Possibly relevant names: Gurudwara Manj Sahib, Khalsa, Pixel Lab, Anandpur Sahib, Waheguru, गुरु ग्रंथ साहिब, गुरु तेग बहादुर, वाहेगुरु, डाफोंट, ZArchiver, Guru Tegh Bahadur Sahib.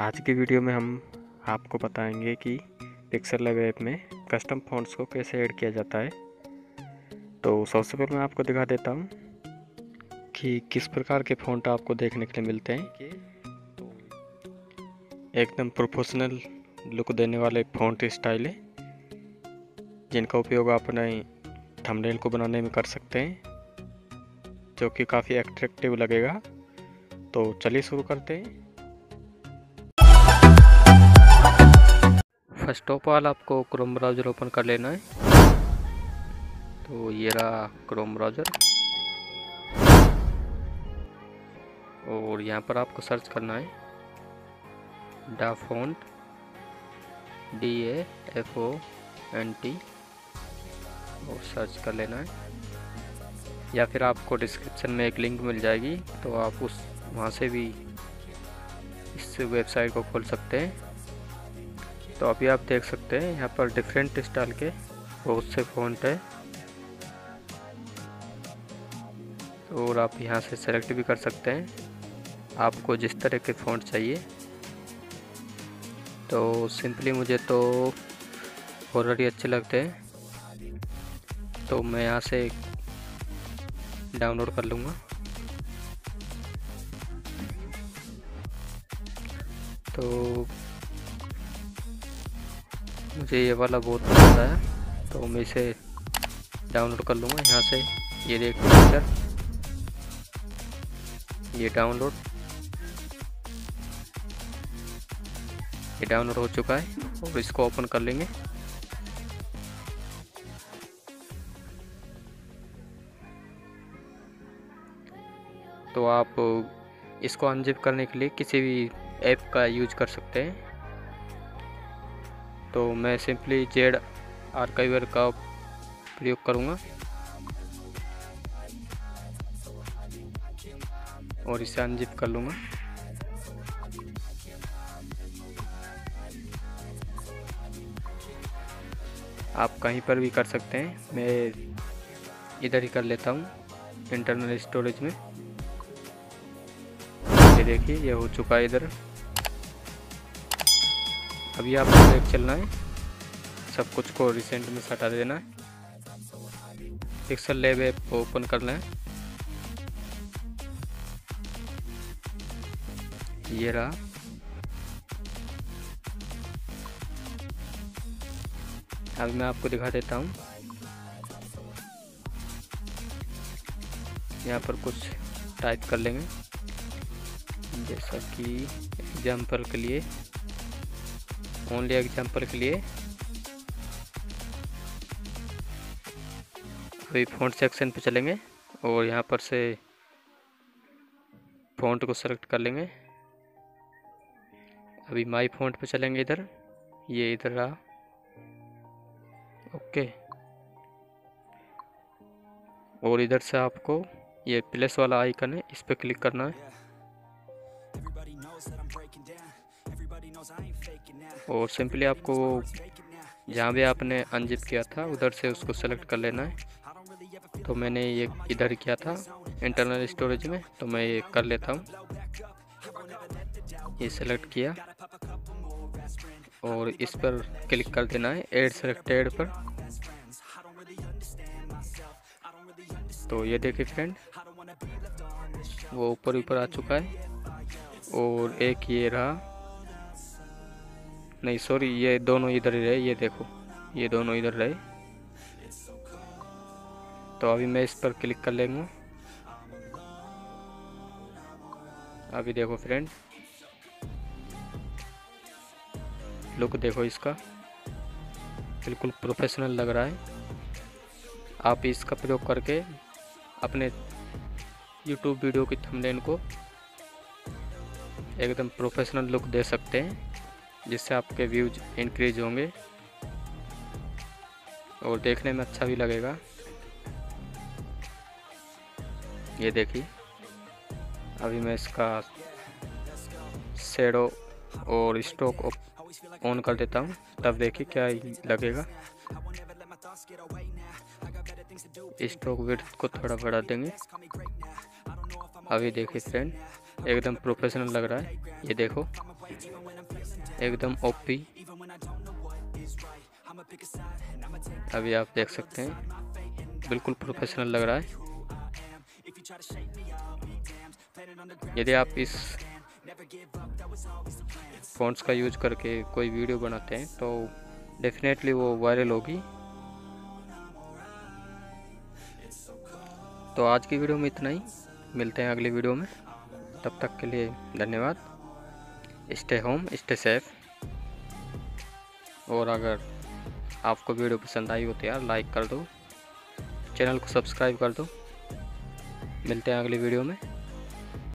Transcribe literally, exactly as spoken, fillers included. आज की वीडियो में हम आपको बताएंगे कि पिक्सेल लैब ऐप में कस्टम फ़ॉन्ट्स को कैसे ऐड किया जाता है। तो सबसे पहले मैं आपको दिखा देता हूँ कि किस प्रकार के फ़ॉन्ट आपको देखने के लिए मिलते हैं। एकदम प्रोफेशनल लुक देने वाले फ़ॉन्ट स्टाइल है जिनका उपयोग आप अपने थंबनेल को बनाने में कर सकते हैं, जो कि काफ़ी अट्रैक्टिव लगेगा। तो चलिए शुरू करते हैं। फर्स्ट ऑफ ऑल आपको क्रोम ब्राउज़र ओपन कर लेना है। तो ये रहा क्रोम ब्राउज़र और यहाँ पर आपको सर्च करना है डाफोंट, D A F O N T, और सर्च कर लेना है। या फिर आपको डिस्क्रिप्शन में एक लिंक मिल जाएगी, तो आप उस वहाँ से भी इस वेबसाइट को खोल सकते हैं। तो अभी आप देख सकते हैं यहाँ पर डिफरेंट स्टाइल के बहुत से फ़ॉन्ट है और आप यहाँ से सेलेक्ट भी कर सकते हैं आपको जिस तरह के फ़ॉन्ट चाहिए। तो सिंपली मुझे तो ऑलरेडी अच्छे लगते हैं, तो मैं यहाँ से डाउनलोड कर लूँगा। तो मुझे ये वाला बहुत पसंद आया, तो मैं इसे डाउनलोड कर लूँगा यहाँ से। ये देख सकते, ये डाउनलोड ये डाउनलोड हो चुका है और इसको ओपन कर लेंगे। तो आप इसको अनज़िप करने के लिए किसी भी ऐप का यूज कर सकते हैं। तो मैं सिंपली जेड आर्काइवर का प्रयोग करूँगा और इसे अनज़िप कर लूँगा। आप कहीं पर भी कर सकते हैं, मैं इधर ही कर लेता हूँ इंटरनल स्टोरेज में। ये देखिए ये हो चुका है इधर। अभी आपको बैक चलना है, सब कुछ को रिसेंट में हटा देना है, पिक्सेल लैब ऐप को ओपन करना है। ये रहा। अब मैं आपको दिखा देता हूँ यहाँ पर कुछ टाइप कर लेंगे, जैसा कि एग्जाम्पल के लिए ओनली एग्जाम्पल के लिए अभी फ़ॉन्ट सेक्शन पे चलेंगे और यहाँ पर से फ़ॉन्ट को सेलेक्ट कर लेंगे। अभी माई फ़ॉन्ट पे चलेंगे, इधर ये इधर रहा, ओके। और इधर से आपको ये प्लस वाला आइकन है, इस पर क्लिक करना है और सिंपली आपको जहाँ भी आपने अनज़िप किया था उधर से उसको सेलेक्ट कर लेना है। तो मैंने ये इधर किया था इंटरनल स्टोरेज में, तो मैं ये कर लेता हूँ। ये सेलेक्ट किया और इस पर क्लिक कर देना है ऐड सेलेक्टेड पर। तो ये देखिए फ्रेंड, वो ऊपर ऊपर आ चुका है। और एक ये रहा, नहीं सॉरी ये दोनों इधर ही रहे, ये देखो ये दोनों इधर रहे। तो अभी मैं इस पर क्लिक कर लेंगे। अभी देखो फ्रेंड, लुक देखो इसका, बिल्कुल प्रोफेशनल लग रहा है। आप इसका प्रयोग करके अपने YouTube वीडियो की थंबनेल को एकदम प्रोफेशनल लुक दे सकते हैं, जिससे आपके व्यूज इंक्रीज होंगे और देखने में अच्छा भी लगेगा। ये देखिए अभी मैं इसका शेडो और स्ट्रोक ऑन कर देता हूँ, तब देखिए क्या लगेगा। स्ट्रोक विड्थ को थोड़ा बढ़ा देंगे। अभी देखिए फ्रेंड एकदम प्रोफेशनल लग रहा है, ये देखो एकदम ओपी। अभी आप देख सकते हैं बिल्कुल प्रोफेशनल लग रहा है। यदि आप इस फ़ॉन्ट्स का यूज करके कोई वीडियो बनाते हैं तो डेफिनेटली वो वायरल होगी। तो आज की वीडियो में इतना ही, मिलते हैं अगली वीडियो में, तब तक के लिए धन्यवाद। Stay home, stay safe. और अगर आपको वीडियो पसंद आई हो तो यार लाइक कर दो, चैनल को सब्सक्राइब कर दो। मिलते हैं अगली वीडियो में।